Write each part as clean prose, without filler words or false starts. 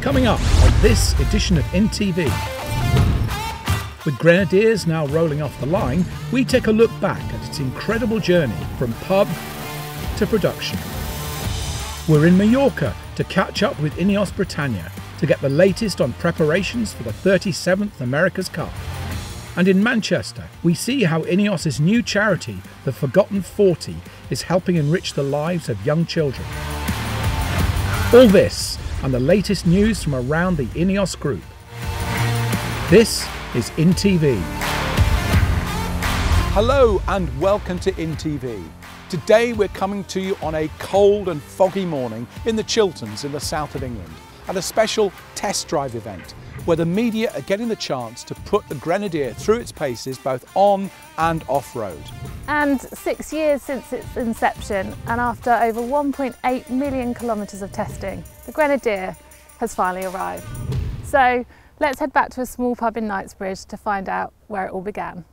Coming up on this edition of INTV. With Grenadiers now rolling off the line, we take a look back at its incredible journey from pub to production. We're in Mallorca to catch up with INEOS Britannia to get the latest on preparations for the 37th Americas Cup. And in Manchester, we see how INEOS's new charity, the Forgotton 40, is helping enrich the lives of young children. All this and the latest news from around the INEOS group. This is INTV. Hello and welcome to INTV. Today we're coming to you on a cold and foggy morning in the Chilterns in the south of England at a special test drive event, where the media are getting the chance to put the Grenadier through its paces both on and off-road. And 6 years since its inception, and after over 1.8 million kilometres of testing, the Grenadier has finally arrived. So let's head back to a small pub in Knightsbridge to find out where it all began.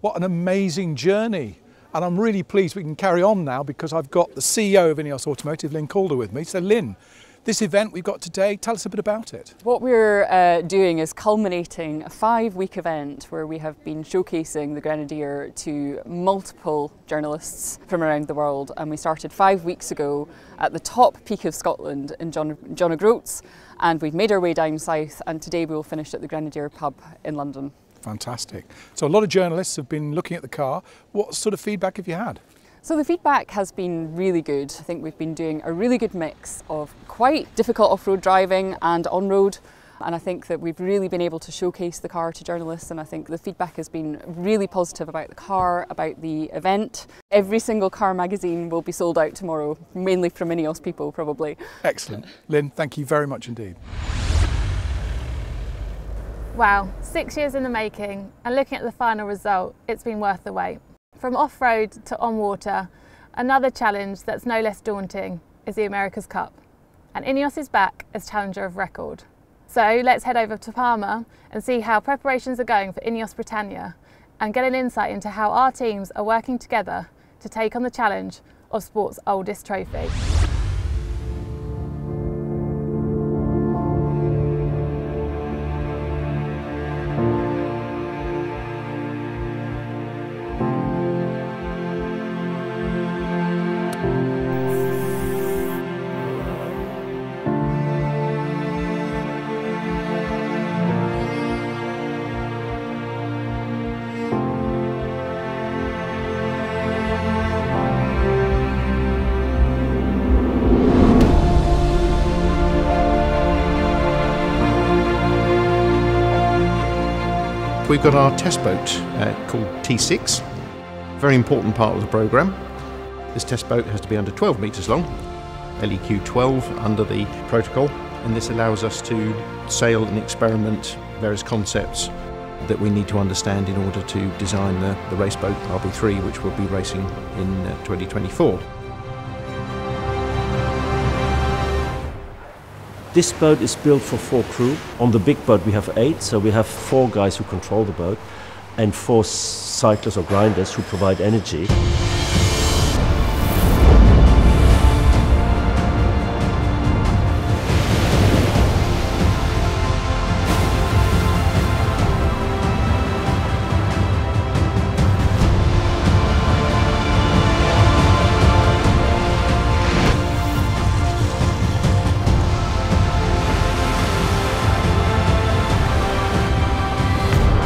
What an amazing journey. And I'm really pleased we can carry on now because I've got the CEO of INEOS Automotive, Lynn Calder, with me. So Lynn, this event we've got today, tell us a bit about it. What we're doing is culminating a 5-week event where we have been showcasing the Grenadier to multiple journalists from around the world, and we started 5 weeks ago at the top peak of Scotland in John O'Groats, and we've made our way down south, and today we'll finish at the Grenadier pub in London. Fantastic. So a lot of journalists have been looking at the car. What sort of feedback have you had? So the feedback has been really good. I think we've been doing a really good mix of quite difficult off-road driving and on-road, and I think that we've really been able to showcase the car to journalists, and I think the feedback has been really positive about the car, about the event. Every single car magazine will be sold out tomorrow, mainly from INEOS people probably. Excellent. Lynn, thank you very much indeed. Wow, 6 years in the making, and looking at the final result, it's been worth the wait. From off-road to on-water, another challenge that's no less daunting is the Americas Cup. And INEOS is back as challenger of record. So let's head over to Parma and see how preparations are going for INEOS Britannia and get an insight into how our teams are working together to take on the challenge of sport's oldest trophy. We've got our test boat called T6, very important part of the programme. This test boat has to be under 12 metres long, LEQ12 under the protocol, and this allows us to sail and experiment various concepts that we need to understand in order to design the race boat RB3, which will be racing in 2024. This boat is built for 4 crew. On the big boat we have 8, so we have 4 guys who control the boat and 4 cyclists or grinders who provide energy.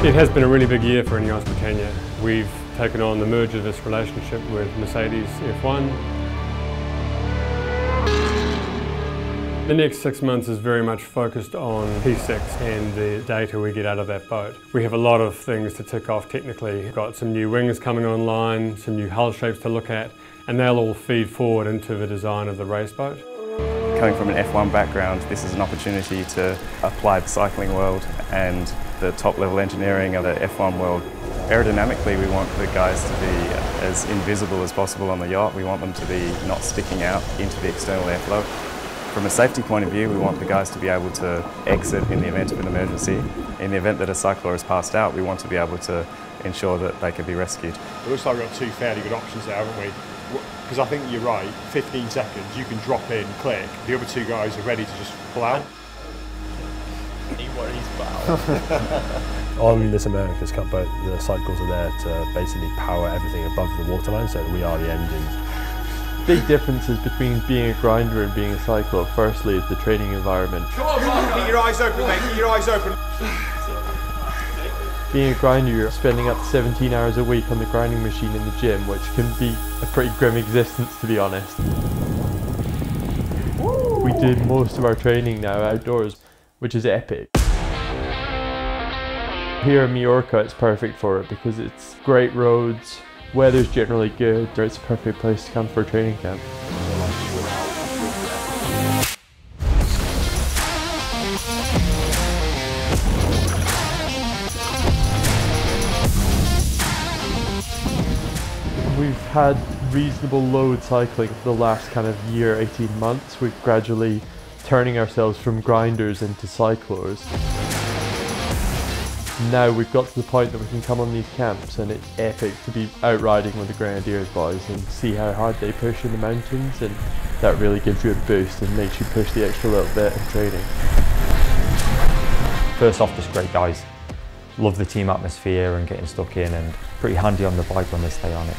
It has been a really big year for INEOS Britannia. We've taken on the merger of this relationship with Mercedes F1. The next 6 months is very much focused on P6 and the data we get out of that boat. We have a lot of things to tick off technically. We've got some new wings coming online, some new hull shapes to look at, and they'll all feed forward into the design of the race boat. Coming from an F1 background, this is an opportunity to apply the cycling world and the top-level engineering of the F1 world. Aerodynamically, we want the guys to be as invisible as possible on the yacht. We want them to be not sticking out into the external airflow. From a safety point of view, we want the guys to be able to exit in the event of an emergency. In the event that a cyclist has passed out, we want to be able to ensure that they can be rescued. It looks like we've got 2 fairly good options there, haven't we? Because I think you're right, 15 seconds, you can drop in, click. The other 2 guys are ready to just plow. He worries about. On this America's Cup boat, the cycles are there to basically power everything above the waterline, so we are the engines. Big differences between being a grinder and being a cyclist. Firstly, is the training environment. Come on, Mark, keep your eyes open, mate, keep your eyes open. Being a grinder, you're spending up to 17 hours a week on the grinding machine in the gym, which can be a pretty grim existence, to be honest. Woo! We do most of our training now outdoors, which is epic. Here in Mallorca, it's perfect for it because it's great roads, weather's generally good, or it's a perfect place to come for a training camp. Had reasonable load cycling for the last kind of year, 18 months. We're gradually turning ourselves from grinders into cyclers. now we've got to the point that we can come on these camps, and it's epic to be out riding with the Grenadiers boys and see how hard they push in the mountains, and that really gives you a boost and makes you push the extra little bit in training. First off, just great guys. Love the team atmosphere and getting stuck in, and pretty handy on the bike when they stay on it.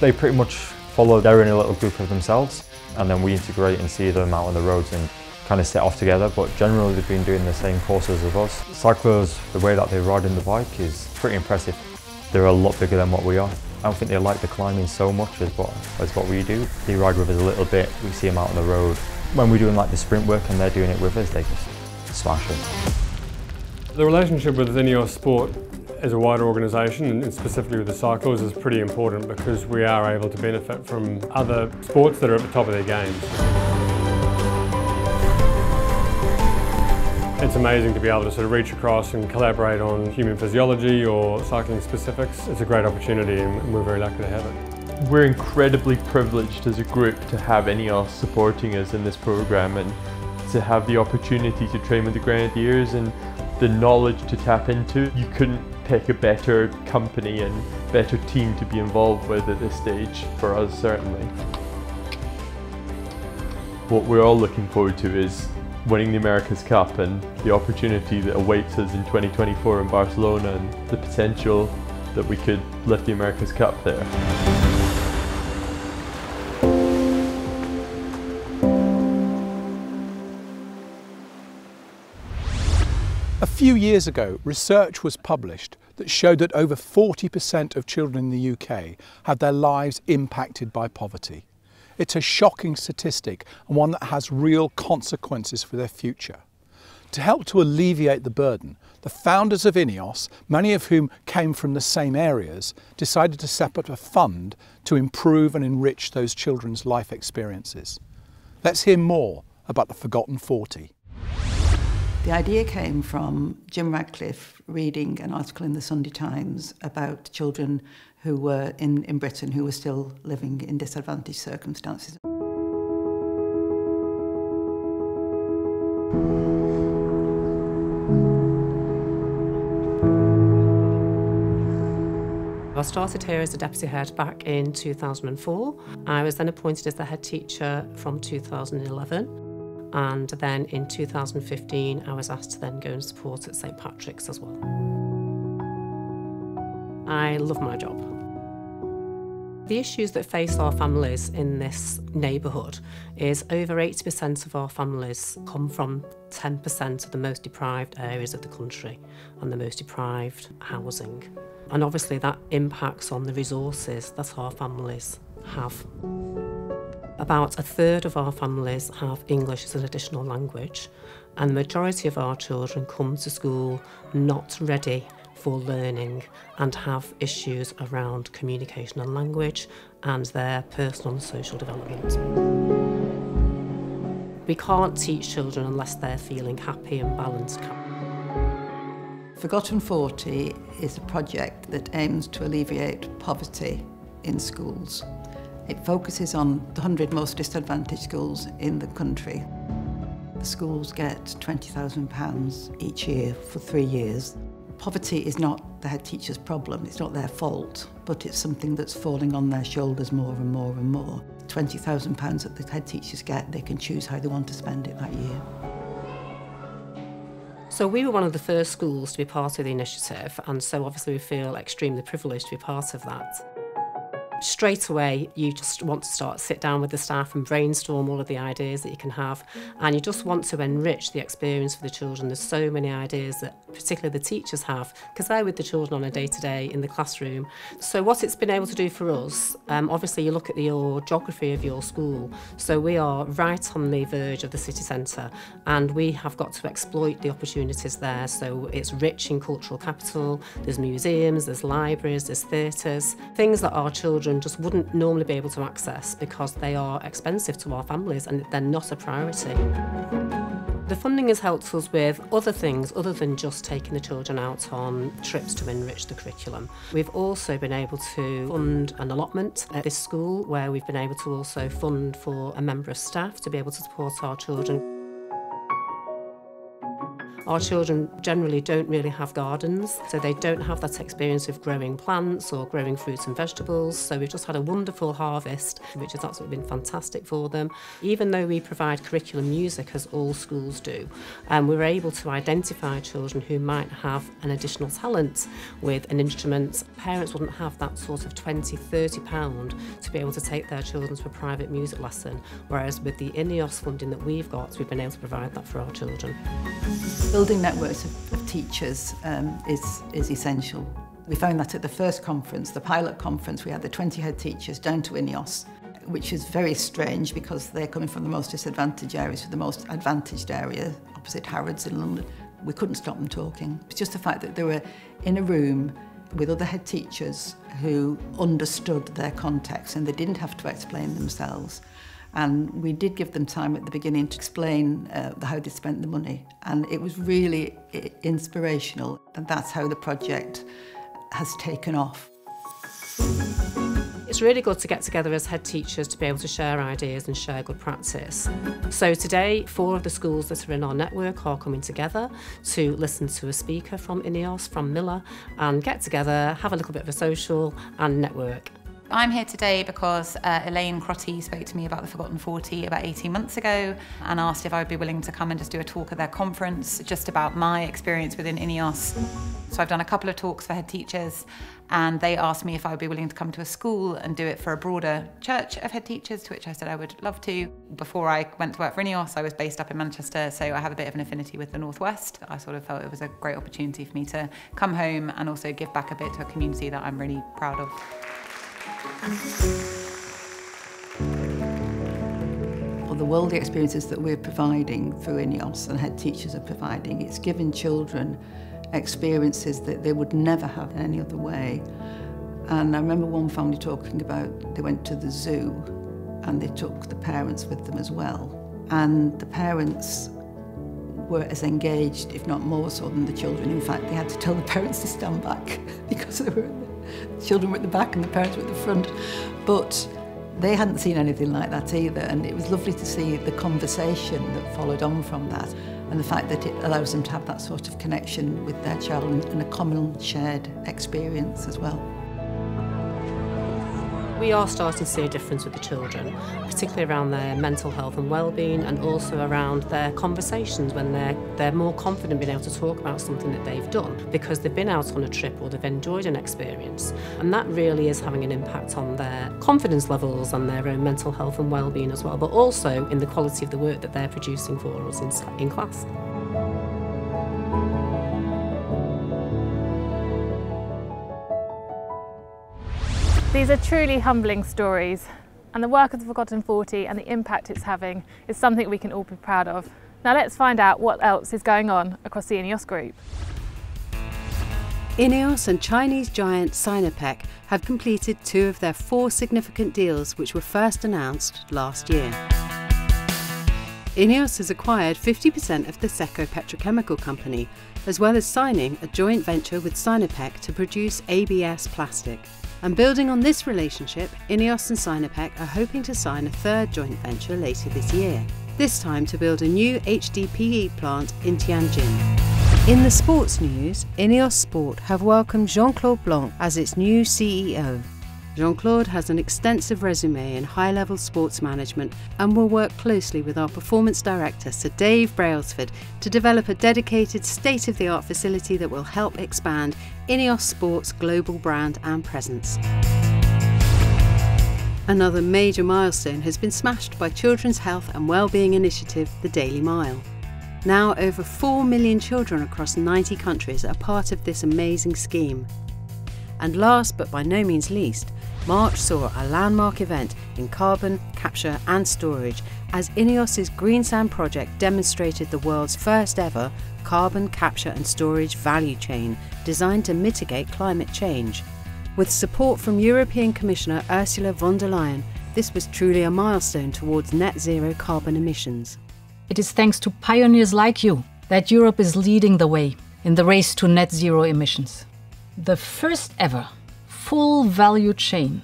They pretty much follow their inner little group of themselves, and then we integrate and see them out on the roads and kind of set off together, but generally they've been doing the same courses as us. Cyclists, the way that they ride in the bike is pretty impressive. They're a lot bigger than what we are. I don't think they like the climbing so much as what we do. They ride with us a little bit, we see them out on the road. When we're doing like the sprint work and they're doing it with us, they just smash it. The relationship with INEOS Sport as a wider organisation, and specifically with the cyclists, is pretty important because we are able to benefit from other sports that are at the top of their games. It's amazing to be able to sort of reach across and collaborate on human physiology or cycling specifics. It's a great opportunity and we're very lucky to have it. We're incredibly privileged as a group to have INEOS supporting us in this program and to have the opportunity to train with the Grenadiers and the knowledge to tap into. You couldn't pick a better company and better team to be involved with at this stage, for us certainly. What we're all looking forward to is winning the Americas Cup and the opportunity that awaits us in 2024 in Barcelona, and the potential that we could lift the Americas Cup there. A few years ago, research was published that showed that over 40% of children in the UK had their lives impacted by poverty. It's a shocking statistic and one that has real consequences for their future. To help to alleviate the burden, the founders of INEOS, many of whom came from the same areas, decided to set up a fund to improve and enrich those children's life experiences. Let's hear more about the Forgotton 40. The idea came from Jim Ratcliffe reading an article in the Sunday Times about children who were in Britain who were still living in disadvantaged circumstances. I started here as a deputy head back in 2004. I was then appointed as the head teacher from 2011. And then in 2015, I was asked to then go and support at St. Patrick's as well. I love my job. The issues that face our families in this neighbourhood is over 80% of our families come from 10% of the most deprived areas of the country and the most deprived housing. And obviously that impacts on the resources that our families have. About a third of our families have English as an additional language, and the majority of our children come to school not ready for learning and have issues around communication and language and their personal and social development. We can't teach children unless they're feeling happy and balanced. Forgotton 40 is a project that aims to alleviate poverty in schools. It focuses on the 100 most disadvantaged schools in the country. The schools get £20,000 each year for 3 years. Poverty is not the head teacher's problem, it's not their fault, but it's something that's falling on their shoulders more and more and more. £20,000 that the head teachers get, they can choose how they want to spend it that year. So we were one of the first schools to be part of the initiative, and so obviously we feel extremely privileged to be part of that. Straight away, you just want to sit down with the staff and brainstorm all of the ideas that you can have, and you just want to enrich the experience for the children. There's so many ideas that particularly the teachers have, because they're with the children on a day-to-day in the classroom. So what it's been able to do for us, obviously you look at your geography of your school, so we are right on the verge of the city centre, and we have got to exploit the opportunities there. So it's rich in cultural capital, there's museums, there's libraries, there's theatres, things that our children just wouldn't normally be able to access because they are expensive to our families and they're not a priority. The funding has helped us with other things other than just taking the children out on trips to enrich the curriculum. We've also been able to fund an allotment at this school where we've been able to also fund for a member of staff to be able to support our children. Our children generally don't really have gardens, so they don't have that experience of growing plants or growing fruits and vegetables. So we've just had a wonderful harvest, which has absolutely been fantastic for them. Even though we provide curriculum music, as all schools do, we're able to identify children who might have an additional talent with an instrument. Parents wouldn't have that sort of £20–30 to be able to take their children to a private music lesson, whereas with the INEOS funding that we've got, we've been able to provide that for our children. Building networks of teachers is essential. We found that at the first conference, the pilot conference, we had the 20 head teachers down to INEOS, which is very strange because they're coming from the most disadvantaged areas to the most advantaged area, opposite Harrods in London. We couldn't stop them talking. It's just the fact that they were in a room with other head teachers who understood their context and they didn't have to explain themselves. And we did give them time at the beginning to explain how they spent the money. And it was really inspirational. And that's how the project has taken off. It's really good to get together as head teachers to be able to share ideas and share good practice. So today, 4 of the schools that are in our network are coming together to listen to a speaker from INEOS, from Miller, and get together, have a little bit of a social and network. I'm here today because Elaine Crotty spoke to me about the Forgotton 40 about 18 months ago and asked if I'd be willing to come and just do a talk at their conference just about my experience within INEOS. So I've done a couple of talks for head teachers and they asked me if I would be willing to come to a school and do it for a broader church of head teachers, to which I said I would love to. Before I went to work for INEOS, I was based up in Manchester, so I have a bit of an affinity with the Northwest. I sort of felt it was a great opportunity for me to come home and also give back a bit to a community that I'm really proud of. Well, the worldly experiences that we're providing through INEOS and head teachers are providing, it's given children experiences that they would never have in any other way. And I remember one family talking about they went to the zoo and they took the parents with them as well. And the parents were as engaged, if not more so, than the children. In fact, they had to tell the parents to stand back because they were the children were at the back and the parents were at the front, but they hadn't seen anything like that either, and it was lovely to see the conversation that followed on from that and the fact that it allows them to have that sort of connection with their child and a common shared experience as well. We are starting to see a difference with the children, particularly around their mental health and well-being, and also around their conversations when they're more confident being able to talk about something that they've done because they've been out on a trip or they've enjoyed an experience. And that really is having an impact on their confidence levels and their own mental health and well-being as well, but also in the quality of the work that they're producing for us in class. These are truly humbling stories, and the work of the Forgotton 40 and the impact it's having is something we can all be proud of. Now let's find out what else is going on across the INEOS group. INEOS and Chinese giant Sinopec have completed 2 of their 4 significant deals which were first announced last year. INEOS has acquired 50% of the Seco Petrochemical Company, as well as signing a joint venture with Sinopec to produce ABS plastic. And building on this relationship, INEOS and Sinopec are hoping to sign a 3rd joint venture later this year, this time to build a new HDPE plant in Tianjin. In the sports news, INEOS Sport have welcomed Jean-Claude Blanc as its new CEO. Jean-Claude has an extensive resume in high-level sports management and will work closely with our performance director, Sir Dave Brailsford, to develop a dedicated state-of-the-art facility that will help expand INEOS Sport's global brand and presence. Another major milestone has been smashed by children's health and well-being initiative, The Daily Mile. Now over 4 million children across 90 countries are part of this amazing scheme. And last but by no means least, March saw a landmark event in carbon capture and storage as INEOS's Greensand project demonstrated the world's first ever carbon capture and storage value chain designed to mitigate climate change. With support from European Commissioner Ursula von der Leyen, this was truly a milestone towards net zero carbon emissions. It is thanks to pioneers like you that Europe is leading the way in the race to net zero emissions. The first ever full value chain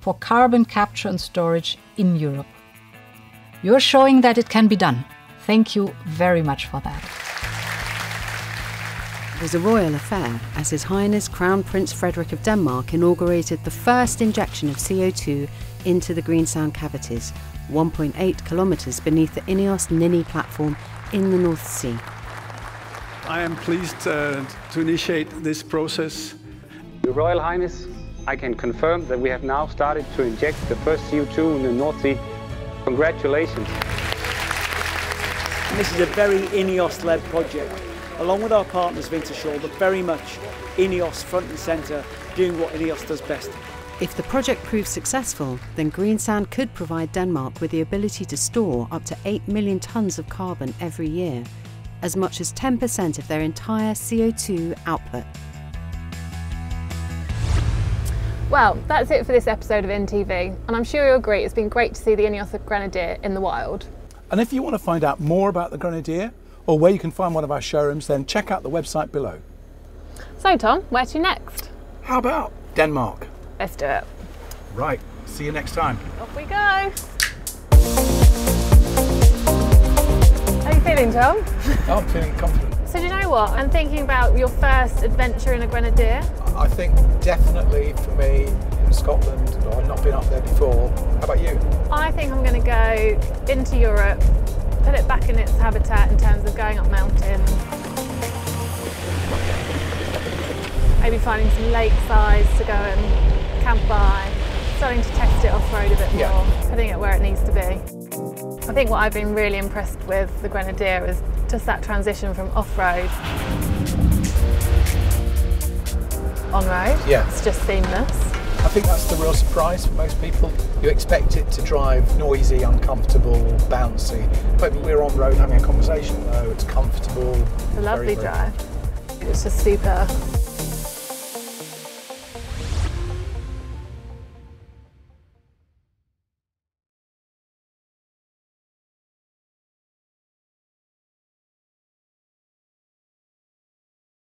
for carbon capture and storage in Europe. You're showing that it can be done. Thank you very much for that. was a royal affair, as His Highness Crown Prince Frederik of Denmark inaugurated the first injection of CO2 into the Greensand cavities, 1.8 kilometres beneath the INEOS-NINI platform in the North Sea. I am pleased to initiate this process. Your Royal Highness, I can confirm that we have now started to inject the first CO2 in the North Sea. Congratulations. This is a very INEOS-led project, along with our partners Wintershall, but very much INEOS front and centre, doing what INEOS does best. If the project proves successful, then Greensand could provide Denmark with the ability to store up to 8 million tonnes of carbon every year, as much as 10% of their entire CO2 output. Well, that's it for this episode of INTV, and I'm sure you'll agree it's been great to see the INEOS Grenadier in the wild. And if you want to find out more about the Grenadier, or where you can find one of our showrooms, then check out the website below. So Tom, where to next? How about Denmark? Let's do it. Right, see you next time. Off we go. How are you feeling, Tom? I'm feeling confident. So do you know what? I'm thinking about your first adventure in a Grenadier. I think definitely for me in Scotland, I've not been up there before. How about you? I think I'm going to go into Europe, put it back in its habitat in terms of going up mountains. Maybe finding some lake sides to go and camp by, starting to test it off-road a bit more, putting it where it needs to be. I think what I've been really impressed with the Grenadier is just that transition from off-road, on-road. Yeah. It's just seamless. I think that's the real surprise for most people. You expect it to drive noisy, uncomfortable, bouncy. But we're on-road having a conversation though, it's comfortable. It's a lovely drive. It's just super.